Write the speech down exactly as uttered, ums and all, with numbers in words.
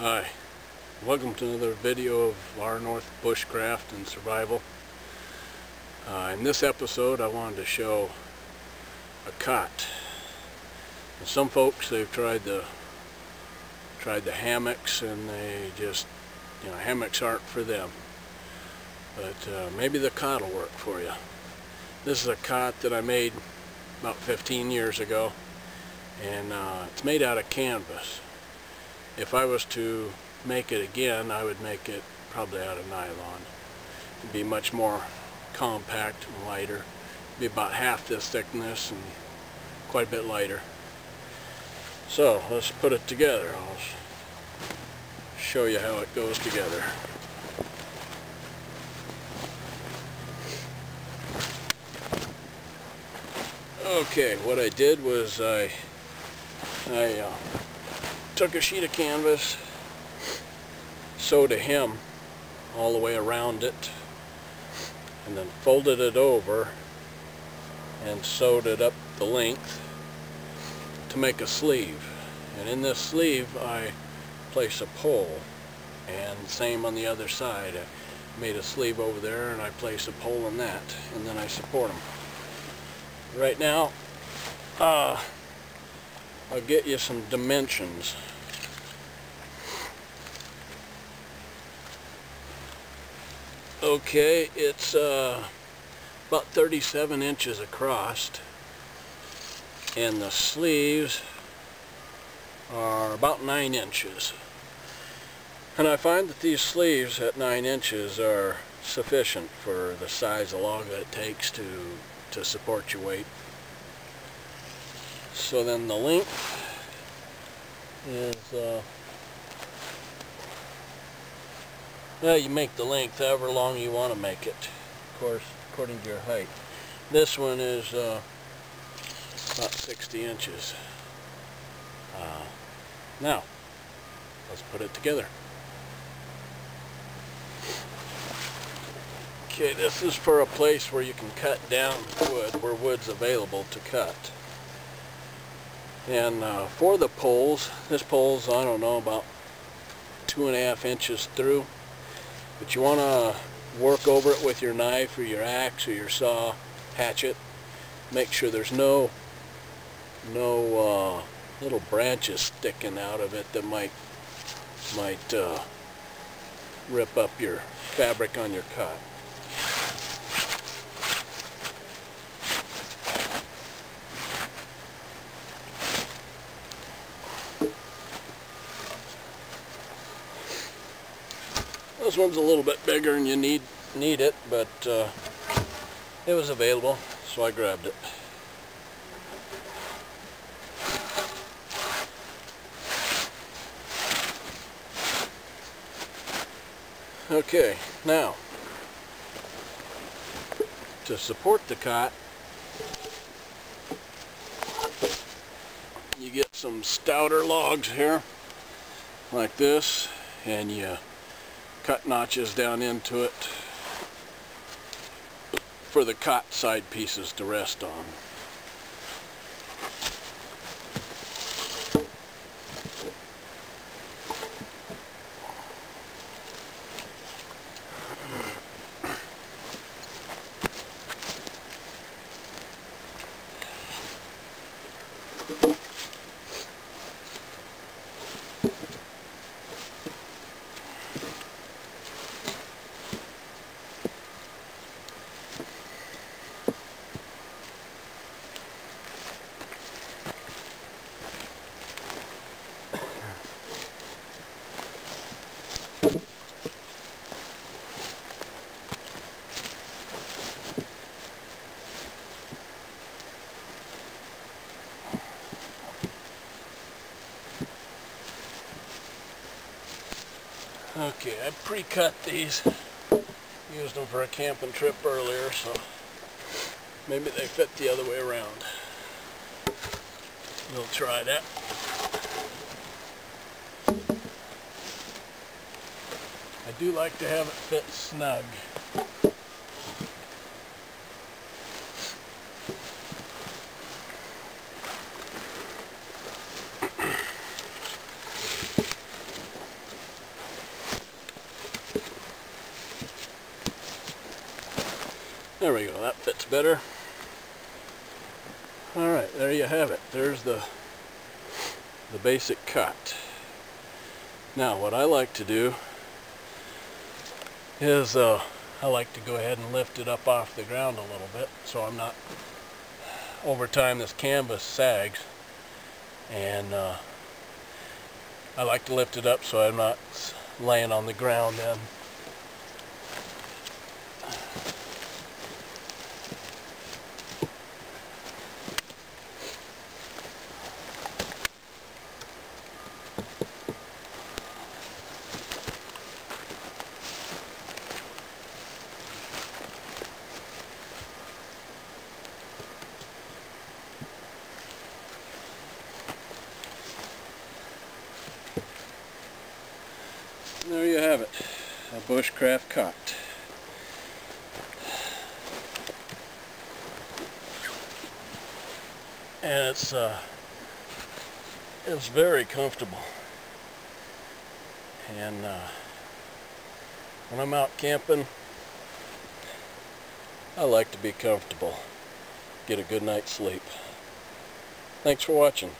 Hi, welcome to another video of Far North Bushcraft and Survival. Uh, in this episode I wanted to show a cot. And some folks, they've tried the tried the hammocks, and they just, you know, hammocks aren't for them. But uh, maybe the cot will work for you. This is a cot that I made about fifteen years ago, and uh, it's made out of canvas. If I was to make it again, I would make it probably out of nylon. It'd be much more compact and lighter. It'd be about half this thickness and quite a bit lighter. So let's put it together. I'll show you how it goes together. Okay, what I did was I, I uh, took a sheet of canvas, sewed a hem all the way around it, and then folded it over and sewed it up the length to make a sleeve. And in this sleeve I place a pole, and same on the other side. I made a sleeve over there and I place a pole in that, and then I support them. Right now uh, I'll get you some dimensions. Okay, it's uh, about thirty-seven inches across, and the sleeves are about nine inches. And I find that these sleeves at nine inches are sufficient for the size of log that it takes to, to support your weight. So then the length is, uh, well, you make the length however long you want to make it, of course, according to your height. This one is uh, about sixty inches. Uh, now, let's put it together. Okay, this is for a place where you can cut down wood, where wood's available to cut. And uh, for the poles, this pole's, I don't know, about two and a half inches through. But you want to work over it with your knife or your axe or your saw, hatchet. Make sure there's no no uh, little branches sticking out of it that might might uh, rip up your fabric on your cot. This one's a little bit bigger and you need need it, but uh, it was available, so I grabbed it. Okay, now to support the cot, you get some stouter logs here, like this, and you cut notches down into it for the cot side pieces to rest on. Okay, I pre-cut these, used them for a camping trip earlier, so maybe they fit the other way around. We'll try that. I do like to have it fit snug. There we go, that fits better. Alright, there you have it. There's the the basic cut. Now what I like to do is uh, I like to go ahead and lift it up off the ground a little bit, so I'm not, over time this canvas sags, and uh, I like to lift it up so I'm not laying on the ground then. There you have it, a bushcraft cut. And it's uh, it's very comfortable. And uh, when I'm out camping, I like to be comfortable, get a good night's sleep. Thanks for watching.